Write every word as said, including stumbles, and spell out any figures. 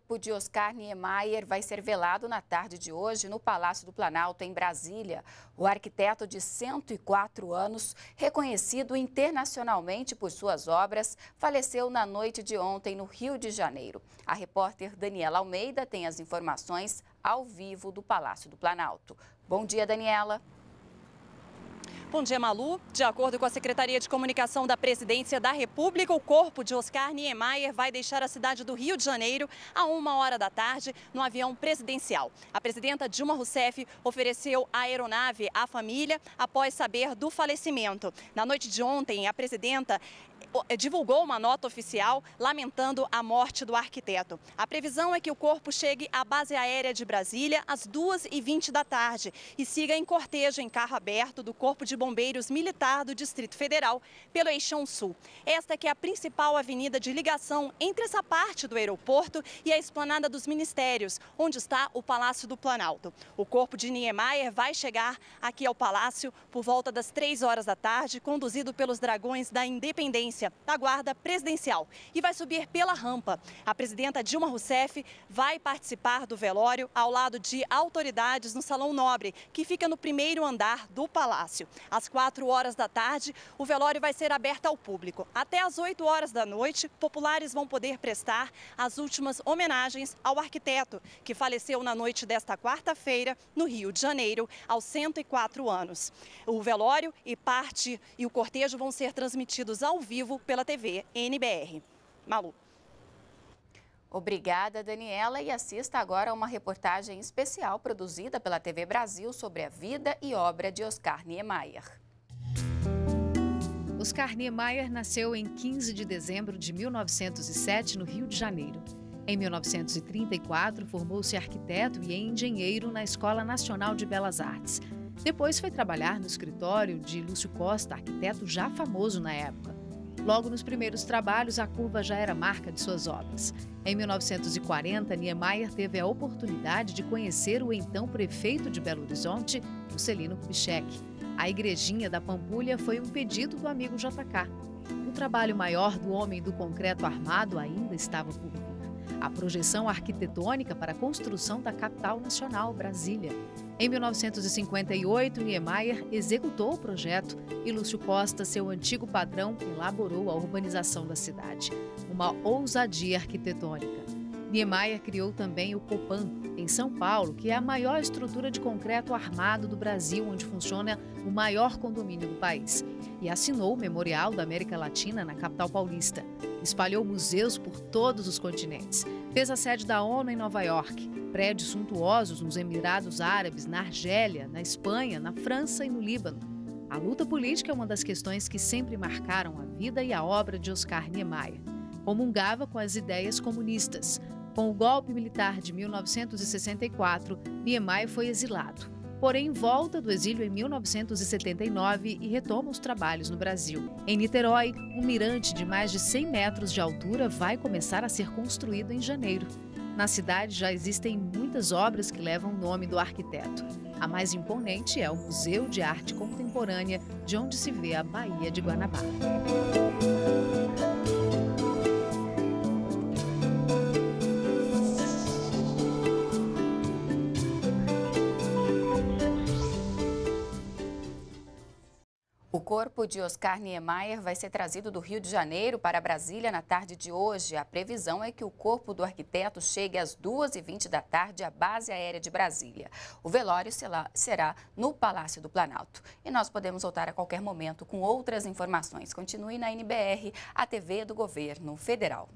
corpo de Oscar Niemeyer vai ser velado na tarde de hoje no Palácio do Planalto, em Brasília. O arquiteto de cento e quatro anos, reconhecido internacionalmente por suas obras, faleceu na noite de ontem no Rio de Janeiro. A repórter Daniella Almeida tem as informações ao vivo do Palácio do Planalto. Bom dia, Daniela. Bom dia, Malu. De acordo com a Secretaria de Comunicação da Presidência da República, o corpo de Oscar Niemeyer vai deixar a cidade do Rio de Janeiro a uma hora da tarde no avião presidencial. A presidenta Dilma Rousseff ofereceu a aeronave à família após saber do falecimento. Na noite de ontem, a presidenta divulgou uma nota oficial lamentando a morte do arquiteto. A previsão é que o corpo chegue à Base Aérea de Brasília às duas e vinte da tarde e siga em cortejo em carro aberto do Corpo de Bombeiros Militar do Distrito Federal pelo Eixão Sul. Esta que é a principal avenida de ligação entre essa parte do aeroporto e a esplanada dos ministérios, onde está o Palácio do Planalto. O corpo de Niemeyer vai chegar aqui ao Palácio por volta das três horas da tarde, conduzido pelos Dragões da Independência da Guarda Presidencial, e vai subir pela rampa. A presidenta Dilma Rousseff vai participar do velório ao lado de autoridades no Salão Nobre, que fica no primeiro andar do palácio. Às quatro horas da tarde, o velório vai ser aberto ao público. Até às oito horas da noite, populares vão poder prestar as últimas homenagens ao arquiteto, que faleceu na noite desta quarta-feira, no Rio de Janeiro, aos cento e quatro anos. O velório e parte e o cortejo vão ser transmitidos ao vivo pela T V N B R. Malu. Obrigada, Daniela, e assista agora a uma reportagem especial produzida pela T V Brasil sobre a vida e obra de Oscar Niemeyer. Oscar Niemeyer nasceu em quinze de dezembro de mil novecentos e sete, no Rio de Janeiro. Em mil novecentos e trinta e quatro, formou-se arquiteto e engenheiro na Escola Nacional de Belas Artes. Depois foi trabalhar no escritório de Lúcio Costa, arquiteto já famoso na época. Logo nos primeiros trabalhos, a curva já era marca de suas obras. Em mil novecentos e quarenta, Niemeyer teve a oportunidade de conhecer o então prefeito de Belo Horizonte, Juscelino Kubitschek. A igrejinha da Pampulha foi um pedido do amigo J K. O trabalho maior do homem do concreto armado ainda estava por vir. A projeção arquitetônica para a construção da capital nacional, Brasília. Em mil novecentos e cinquenta e oito, Niemeyer executou o projeto e Lúcio Costa, seu antigo patrão, elaborou a urbanização da cidade. Uma ousadia arquitetônica. Niemeyer criou também o Copan, em São Paulo, que é a maior estrutura de concreto armado do Brasil, onde funciona o maior condomínio do país. E assinou o Memorial da América Latina na capital paulista. Espalhou museus por todos os continentes. Fez a sede da ONU em Nova York, prédios suntuosos nos Emirados Árabes, na Argélia, na Espanha, na França e no Líbano. A luta política é uma das questões que sempre marcaram a vida e a obra de Oscar Niemeyer. Comungava com as ideias comunistas. Com o golpe militar de mil novecentos e sessenta e quatro, Niemeyer foi exilado. Porém, volta do exílio em mil novecentos e setenta e nove e retoma os trabalhos no Brasil. Em Niterói, um mirante de mais de cem metros de altura vai começar a ser construído em janeiro. Na cidade já existem muitas obras que levam o nome do arquiteto. A mais imponente é o Museu de Arte Contemporânea, de onde se vê a Baía de Guanabara. O corpo de Oscar Niemeyer vai ser trazido do Rio de Janeiro para Brasília na tarde de hoje. A previsão é que o corpo do arquiteto chegue às duas e vinte da tarde à Base Aérea de Brasília. O velório será no Palácio do Planalto. E nós podemos voltar a qualquer momento com outras informações. Continue na N B R, a T V do Governo Federal.